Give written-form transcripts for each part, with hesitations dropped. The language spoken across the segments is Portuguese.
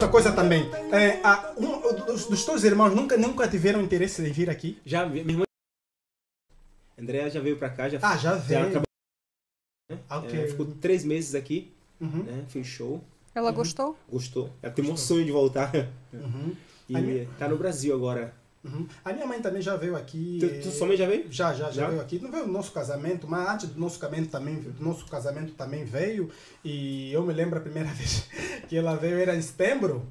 Outra coisa também, dos teus irmãos nunca tiveram interesse de vir aqui? Já, minha irmã Andréa já veio pra cá, já já acabou, né? Okay. Ficou 3 meses aqui, né? Foi um show. Ela gostou? Gostou. Ela tem um sonho de voltar. E tá no Brasil agora. A minha mãe também já veio aqui. Sua mãe já veio? Já veio aqui. Não veio no nosso casamento, mas antes do nosso casamento também, veio. E eu me lembro a primeira vez que ela veio era em setembro.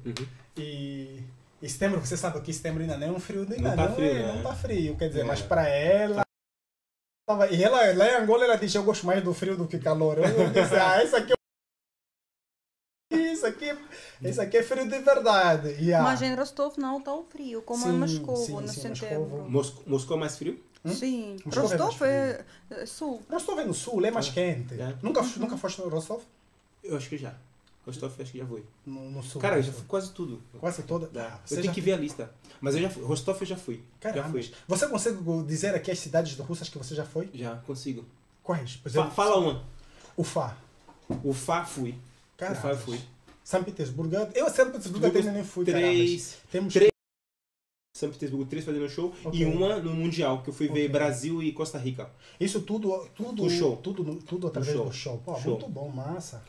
E setembro, você sabe que setembro ainda não é um frio, ainda não tá frio, né? Não tá frio, quer dizer, mas para ela... E ela, lá em Angola, ela disse, eu gosto mais do frio do que calor. Eu disse, ah, isso aqui é... Isso aqui é frio de verdade. Mas em Rostov não tão frio como em Moscou, setembro. Moscou é mais frio? Sim. Rostov é sul. Rostov é no sul, é mais quente. Nunca foste em Rostov? Eu acho que já. Rostov acho que já fui. No sul. Cara, eu já fui quase tudo. Quase toda? Você tem que ver a lista. Mas eu já fui. Rostov eu já fui. Caramba. Você consegue dizer aqui as cidades russas que você já foi? Já, consigo. Quais? Fala uma. Ufa. Ufa fui. Ufa fui. São Petersburgo, eu São Petersburgo ainda nem fui, Temos três São Petersburgo, 3 fazendo show e uma no Mundial, que eu fui ver Brasil e Costa Rica. Isso tudo o show. Tudo através do show. Pô, show. Muito bom, massa.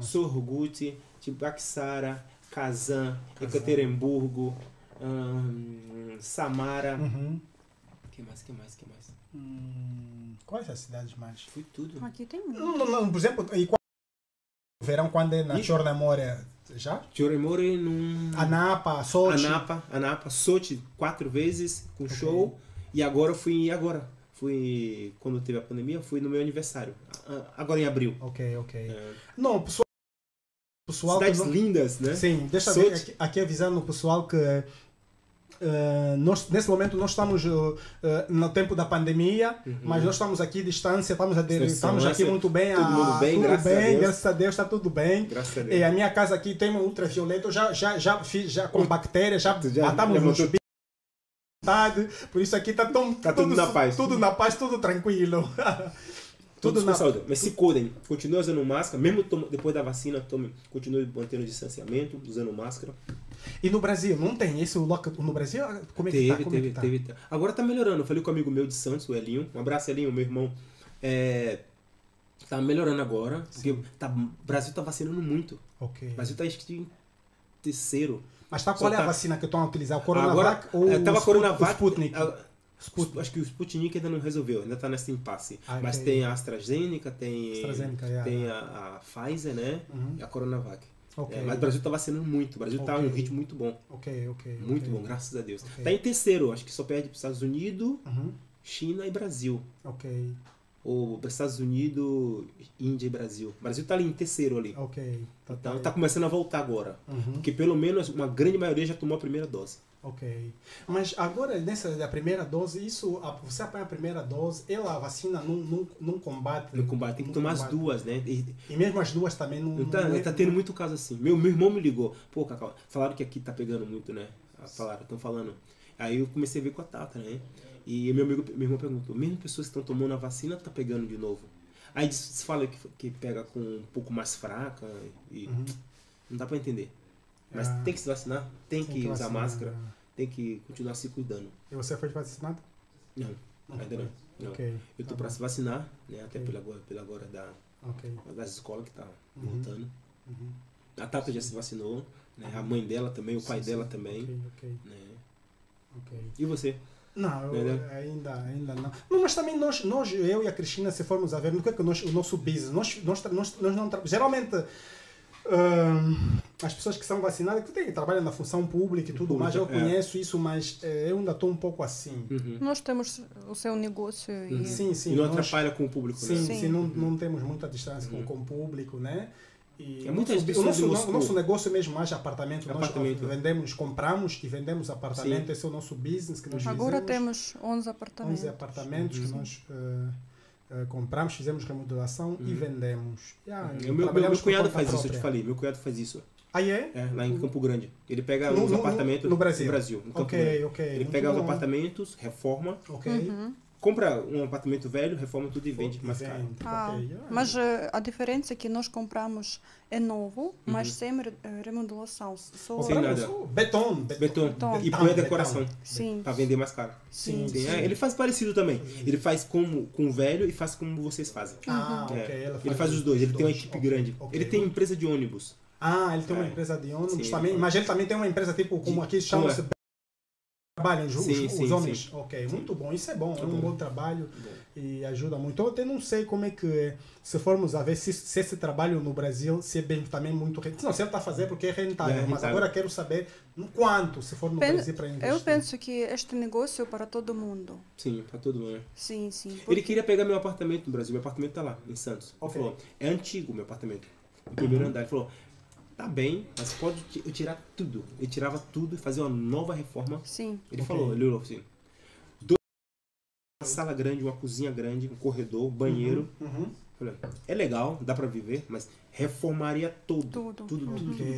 Sorguti, Tibaksara, Kazan, Ekaterimburgo, Samara. Que mais? Quais as cidades mais? Fui tudo. Aqui tem muito. Por exemplo, verão quando é na Chornomoré, já? Chornomoré no... Anapa, Sochi. Anapa, Sochi 4 vezes com show. E agora fui quando teve a pandemia, fui no meu aniversário. Agora em abril. Ok. Não, pessoal cidades que não... lindas, né? Sim, deixa eu ver aqui avisando o pessoal que nesse momento nós estamos no tempo da pandemia, mas nós estamos aqui à distância, estamos aqui muito bem, graças a Deus, está tudo bem. E a minha casa aqui tem um ultravioleta, já com bactérias, já matamos os bichos, por isso aqui está tudo na paz, tudo tranquilo. Tudo na saúde. Mas se cuidem, continuem usando máscara, mesmo depois da vacina, continuem mantendo o distanciamento, usando máscara. E no Brasil, não tem esse local? No Brasil, como é que tá? Teve. Agora tá melhorando. Eu falei com um amigo meu de Santos, o Elinho. Um abraço, Elinho, meu irmão. Tá melhorando agora. O Brasil tá vacinando muito. O Brasil tá em 3º. Mas qual é a vacina que estão a utilizar? O Coronavac ou o Sputnik? Acho que o Sputnik ainda não resolveu, ainda está nesse impasse. Mas tem a AstraZeneca, tem a Pfizer, né? E a Coronavac. Mas o Brasil está vacinando muito, o Brasil está em um ritmo muito bom. Muito bom, graças a Deus. Está em 3º, acho que só perde para os Estados Unidos, China e Brasil. Ou para os Estados Unidos, Índia e Brasil. O Brasil está ali em 3º ali. Então está começando a voltar agora. Porque pelo menos uma grande maioria já tomou a primeira dose. Mas agora, nessa da primeira dose, você apanha a primeira dose, a vacina não combate. Não combate, tem que tomar as duas, né? E mesmo as duas também não... Tá tendo muito caso assim. Meu irmão me ligou. Pô, Cacau, falaram que aqui tá pegando muito, né? Estão falando. Aí eu comecei a ver com a Tata, né? E meu irmão perguntou, mesmo pessoas que estão tomando a vacina, tá pegando de novo? Aí se fala que pega com um pouco mais fraca e... Não dá pra entender. Mas tem que se vacinar, tem que usar máscara, tem que continuar se cuidando. E você foi vacinado? Não, ainda não. Eu tô para se vacinar, né? Até pela agora das escolas que tá voltando. A Tata já se vacinou, né? A mãe dela também, o pai dela também. Né? E você? Não, ainda não. Mas também nós, eu e a Cristina, se formos a ver, no que é que o nosso business, nós não trabalhamos. Geralmente... as pessoas que são vacinadas, que trabalham na função pública e tudo mais, eu conheço isso, mas eu ainda estou um pouco assim. Nós temos o seu negócio e... Sim, não atrapalha com o público, né? Sim, não temos muita distância com o público, né? E o nosso negócio mesmo mais apartamento. Nós compramos e vendemos apartamento, esse é o nosso business que nós agora fizemos. Agora temos 11 apartamentos. 11 apartamentos que nós... compramos, fizemos remodelação e vendemos. Meu cunhado faz isso, eu te falei. Meu cunhado faz isso. Aí lá em Campo Grande. Ele pega os apartamentos no Brasil. Ele pega os apartamentos, reforma, compra um apartamento velho, reforma tudo e vende mais caro. Mas a diferença é que nós compramos é novo, mas sem remodelação. Sem nada. Betão. E põe a decoração para vender mais caro. Sim. É, ele faz parecido também. Ele faz como com o velho e faz como vocês fazem. Ele faz os dois. Ele tem uma equipe grande. Ele tem empresa de ônibus. Ele tem uma empresa de ônibus também. Mas ele também tem uma empresa tipo como aqui chama-se... Trabalham os homens? Sim. Ok, muito bom. Isso é bom, é um bom trabalho e ajuda muito. Eu até não sei como é que é, se formos a ver se esse trabalho no Brasil se é bem também muito rentável. Não, se ele está a fazer porque é rentável, mas agora quero saber quanto se for no Brasil para investir. Eu penso que este negócio é para todo mundo. Sim, para todo mundo. Sim. Porque... Ele queria pegar meu apartamento no Brasil, meu apartamento está lá, em Santos. Ele falou, é antigo meu apartamento, o primeiro andar. Ele falou... Tá bem, mas pode eu tirar tudo. Ele tirava tudo e fazia uma nova reforma. Sim. Ele falou, ele olhou assim. Uma sala grande, uma cozinha grande, um corredor, banheiro. É legal, dá pra viver, mas reformaria tudo.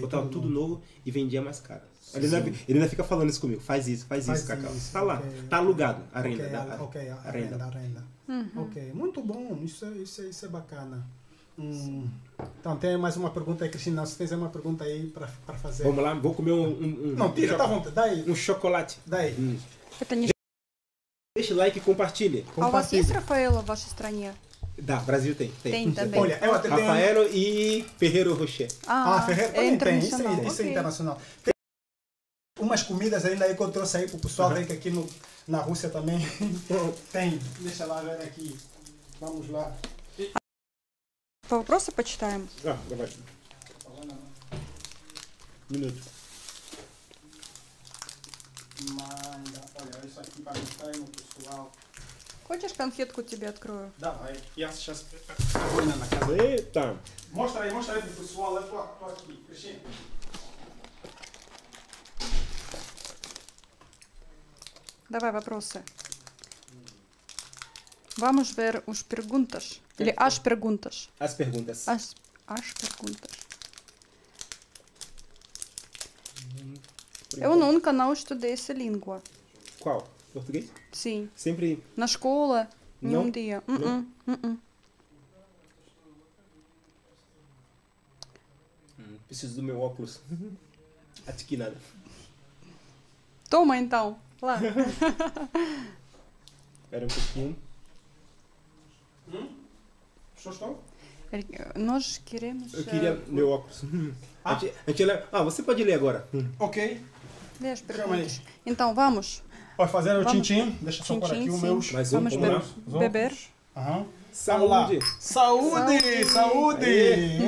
Botava tudo novo e vendia mais caro. Ele ainda fica falando isso comigo. Faz isso, Cacau. Isso, tá lá, tá alugado. A renda. Ok, muito bom. Isso é bacana. Então tem mais uma pergunta aí, Cristina. Você fez uma pergunta aí para fazer. Vamos lá, vou comer não, tira, tá à vontade. Daí. Um chocolate. Daí. Deixa like e compartilhe. А у вас есть Rafaello в вашей стране? Да, Brasil tem. Também. Olha, eu até tenho Rafaello e Ferrero Rocher. Ferrero também tem. Isso é internacional. Tem umas comidas ainda aí que eu trouxe aí pro pessoal ver que aqui na Rússia também tem. Deixa lá ver aqui. Vamos lá. Вопросы почитаем. Давай. Минуту. Хочешь конфетку тебе открою? Давай. Я сейчас довольно наказываю. Это. Может, это пусуал, это плохие. Причины. Давай вопросы. Vamos ver os perguntas. As perguntas. As perguntas. Eu nunca não estudei essa língua. Qual? Português? Sim. Sempre? Na escola, nenhum dia. Não. Preciso do meu óculos. Acho que nada. Toma então. Lá. Espera um pouquinho. Nós queremos... Eu queria meu óculos. Você pode ler agora. Ok. Lê as perguntas. Então, vamos. Pode fazer o tchim-tchim. Deixa eu só pôr aqui o meu. Vamos beber. Saúde!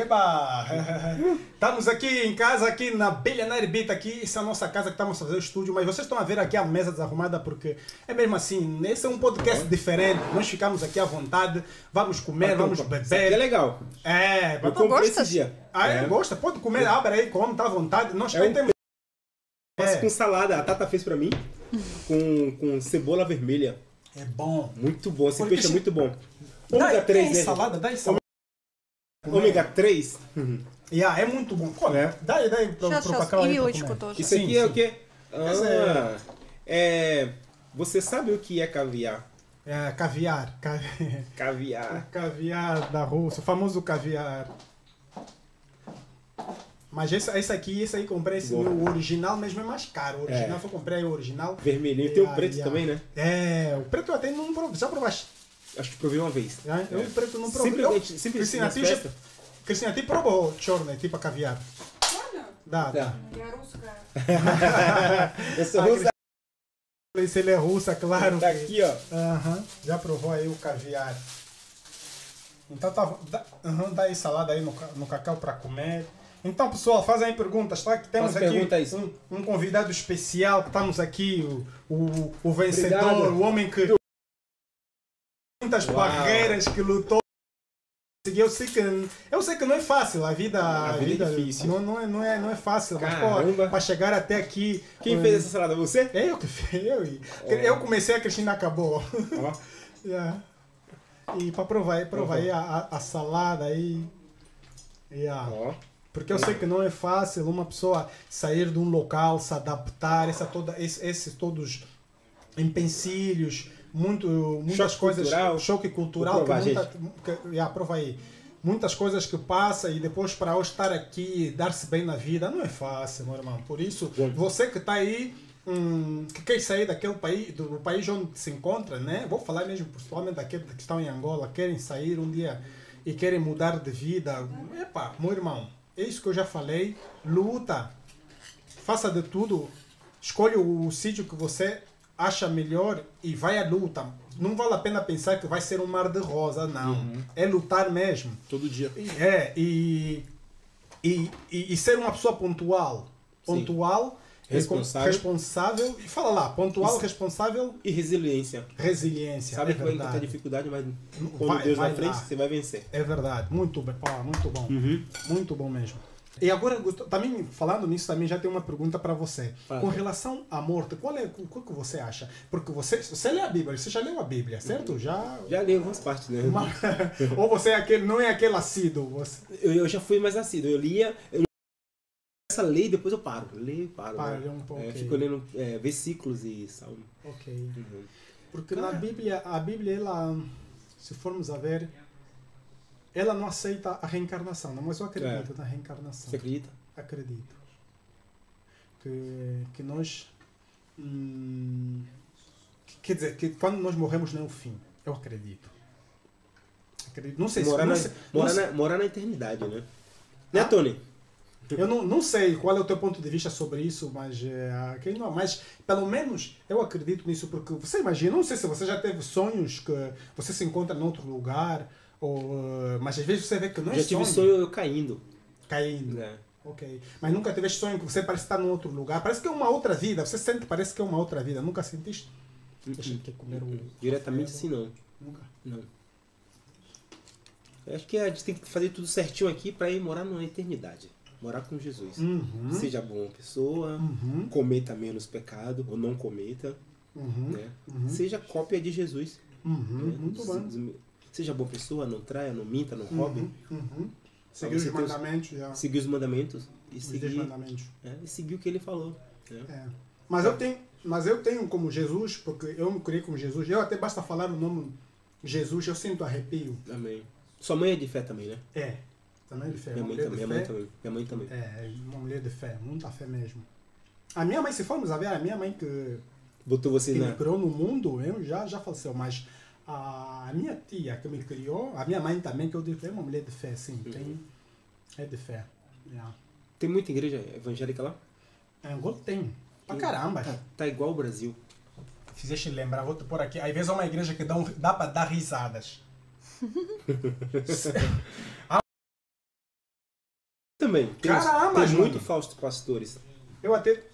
Eba! Estamos aqui em casa, aqui na Billionaire Beat, aqui, essa é a nossa casa que estamos fazendo o estúdio, mas vocês estão a ver aqui a mesa desarrumada porque é mesmo assim, esse é um podcast diferente, nós ficamos aqui à vontade, vamos comer, vamos beber. Isso aqui é legal. Eu comprei esse dia. Gosta? Pode comer, abre aí, come, tá à vontade. Nós temos... com salada, a Tata fez para mim, com cebola vermelha. É bom. Muito bom, esse peixe é muito bom. Ômega 3, né? Salada, dá salada. Ômega 3? É muito bom. Qual é? Dá pro Cacau aí pra comer. Isso aqui é o quê? Você sabe o que é caviar? É, caviar. Caviar da Rússia, o famoso caviar. Mas esse aí comprei, esse o original mesmo é mais caro. O original eu comprei o original. Vermelhinho. Tem o preto também, né? O preto eu até não provei. Já provaste? Acho que provei uma vez. O preto não provei. Sempre Cristina, ты пробовал черный, типа caviar? Да. Я русская. Eu sou russa. Se ele é russa, claro. Tá aqui, ó. Já provou aí o caviar. Então dá aí salada aí no Cacau para comer. Então, pessoal, fazem aí perguntas, tá? Que temos aqui um convidado especial. Estamos aqui, o vencedor, o homem que... Muitas barreiras que lutou. Eu sei que não é fácil, a vida é difícil. Não é fácil, mas pô, para chegar até aqui... Quem fez essa salada? Você? Eu que fiz. Eu comecei, a Cristina acabou. E para provar aí a salada aí... Porque eu sei que não é fácil uma pessoa sair de um local, se adaptar, todos empecilhos, muitas coisas, cultural, choque cultural, prova aí. Muitas coisas que passa e depois para eu estar aqui, dar-se bem na vida, não é fácil, meu irmão. Por isso, você que está aí, que quer sair daquele país, do país onde se encontra, né? Vou falar mesmo, principalmente daqueles que estão em Angola, querem sair um dia e querem mudar de vida. Epa, meu irmão, é isso que eu já falei. Luta, faça de tudo, escolha o sítio que você acha melhor e vai à luta. Não vale a pena pensar que vai ser um mar de rosa, não. Uhum. É lutar mesmo. Todo dia. É, e ser uma pessoa pontual. Pontual, responsável. E fala lá, pontual, responsável. E resiliência. Resiliência. Sabe que vai encontrar dificuldade, mas quando Deus na frente, você vai vencer. É verdade. Muito bem, Paulo, muito bom. Uhum. Muito bom mesmo. E agora, também falando nisso, também já tem uma pergunta para você. Com relação à morte, qual que você acha? Porque você lê a Bíblia, você já leu a Bíblia, certo? Já li algumas partes, né? Ou você é aquele, não é aquele assíduo? Você... Eu já fui mais assíduo, eu lia... Essa lei, depois eu paro. Leio e paro. Né? Um pouco. Fico lendo versículos e salmo. Ok. Uhum. Porque na Bíblia, a Bíblia, ela, se formos a ver... Ela não aceita a reencarnação, não, mas eu acredito na reencarnação. Você acredita? Acredito. Que nós... quer dizer, que quando nós morremos não é o fim. Eu acredito. Não sei se... Morar na eternidade, né? Né, Tony? Eu não sei qual é o teu ponto de vista sobre isso, mas pelo menos eu acredito nisso, porque você imagina, não sei se você já teve sonhos que você se encontra em outro lugar... mas às vezes você vê que não é sonho. Já tive sonho eu caindo. Caindo. É. Ok. Mas nunca tiveste sonho que você parece estar num outro lugar. Parece que é uma outra vida. Você sente que parece que é uma outra vida. Nunca sentiste? Deixa eu comer diretamente assim, não. Nunca? Não. Eu acho que a gente tem que fazer tudo certinho aqui para ir morar na eternidade. Morar com Jesus. Uhum. Seja boa pessoa, cometa menos pecado, ou não cometa. Uhum. Né? Uhum. Seja cópia de Jesus. Uhum. Né? Muito bom. Seja boa pessoa, não traia, não minta, não roube. Uhum. Seguir os mandamentos. Seguir os mandamentos. E seguir o que ele falou. É. Mas eu tenho como Jesus, porque eu me criei como Jesus. Eu até basta falar o nome Jesus, eu sinto arrepio. Amém. Sua mãe é de fé também, né? É. Também é de fé. Minha mãe também. É, uma mulher de fé. Muita fé mesmo. A minha mãe, se formos a ver, a minha mãe que... Botou você, né? Que me criou no mundo, eu já faleceu, mas... A minha tia que me criou, a minha mãe também, que eu digo, é uma mulher de fé, sim. É de fé. Yeah. Tem muita igreja evangélica lá? Angola tem. Pra caramba. Tá igual o Brasil. Fizeste lembrar, vou te pôr aqui. Às vezes é uma igreja que dá pra dar risadas. Também. Caramba, tem muito falsos pastores. Eu até...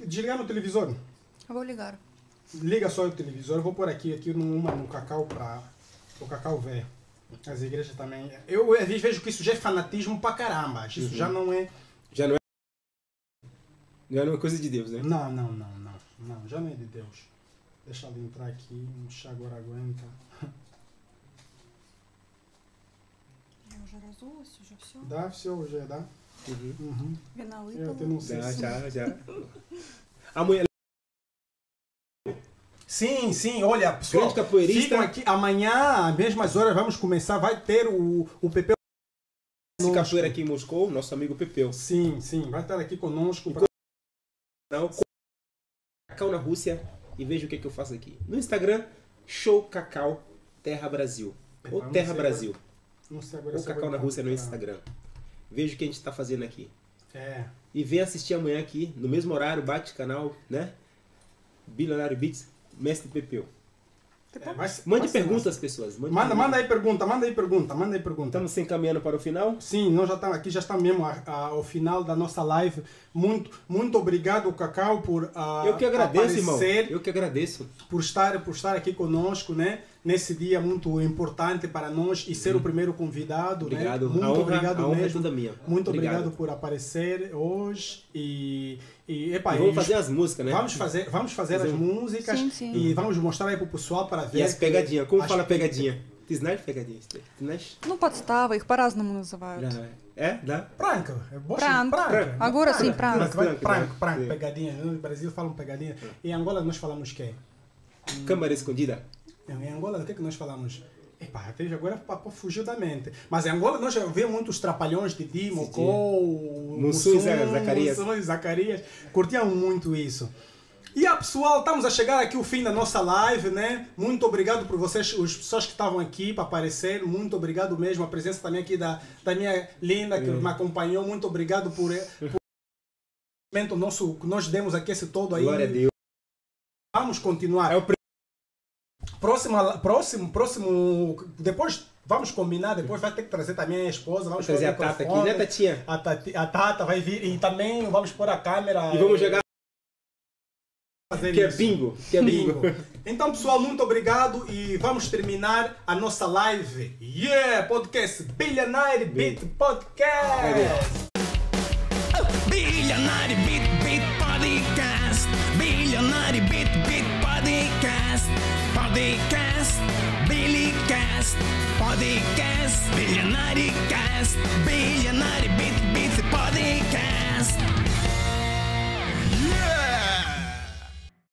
Desligar no televisor? Eu vou ligar. Liga só o televisor, eu vou pôr aqui no Cacau, para o Cacau ver. As igrejas também... Eu às vezes vejo que isso já é fanatismo pra caramba. Isso já não é... Já não é coisa de Deus, né? Não, já não é de Deus. Deixa ele entrar aqui, o chá agora aguenta. Dá? Uhum. Eu até não sei. Já. Amanhã... Sim, olha, pessoal, ficam aqui, amanhã, às mesmas horas, vamos começar, vai ter o Pepeu. Esse capoeira aqui em Moscou, nosso amigo Pepeu. Sim, vai estar aqui conosco. Cacau na Rússia, e veja o que eu faço aqui. No Instagram, Show Cacau Terra Brasil, ou Terra Brasil, ou Cacau na Rússia no Instagram. Veja o que a gente está fazendo aqui. E vem assistir amanhã aqui, no mesmo horário, bate canal, né? Billionaire Beats. Mestre Pepeu. Mande perguntas às pessoas. Manda aí pergunta. Estamos se encaminhando para o final? Sim, nós já estamos aqui, já estamos mesmo ao final da nossa live. Muito obrigado, Cacau, por aparecer. Eu que agradeço, irmão. Eu que agradeço. Por estar aqui conosco, né? Nesse dia muito importante para nós e ser o primeiro convidado. Obrigado. Né? Muito obrigado mesmo. A honra é toda minha. Muito obrigado por aparecer hoje e vamos fazer as músicas, né? Vamos fazer as músicas. Sim. E vamos mostrar aí pro pessoal para ver. E as pegadinhas. Como fala pegadinha? Ты знаешь погоди, Ну, подстава, их по-разному называют. Да? Пранк. Пранк. Agora sim, prank. Pegadinha. No Brasil falam pegadinha. Em Angola nós falamos quê? Câmara escondida. Em Angola, o que é que nós falamos? Epá, agora fugiu da mente. Mas em Angola nós já vemos muitos trapalhões de Dimo, Mocó, Mussum, Zacarias. Curtiam muito isso. E aí, pessoal, estamos a chegar aqui ao fim da nossa live, né? Muito obrigado por vocês, as pessoas que estavam aqui para aparecer. Muito obrigado mesmo. A presença também aqui da minha linda, que me acompanhou. Muito obrigado por o nosso que nós demos aqui esse todo aí. Glória a Deus. Vamos continuar. É o próximo, depois vamos combinar, depois vai ter que trazer também a minha esposa, vamos trazer a Tata aqui, né, Tatinha? A Tata vai vir e também vamos pôr a câmera. E vamos jogar. Que é bingo. Que é bingo. Então, pessoal, muito obrigado e vamos terminar a nossa live. Yeah! Podcast Billionaire Beat Podcast! Billionaire Beat Podcast. Billionaire Beat Podcast. Podcast, Billycast, Podcast, Billionaire Cast, Billionaire Beat Podcast.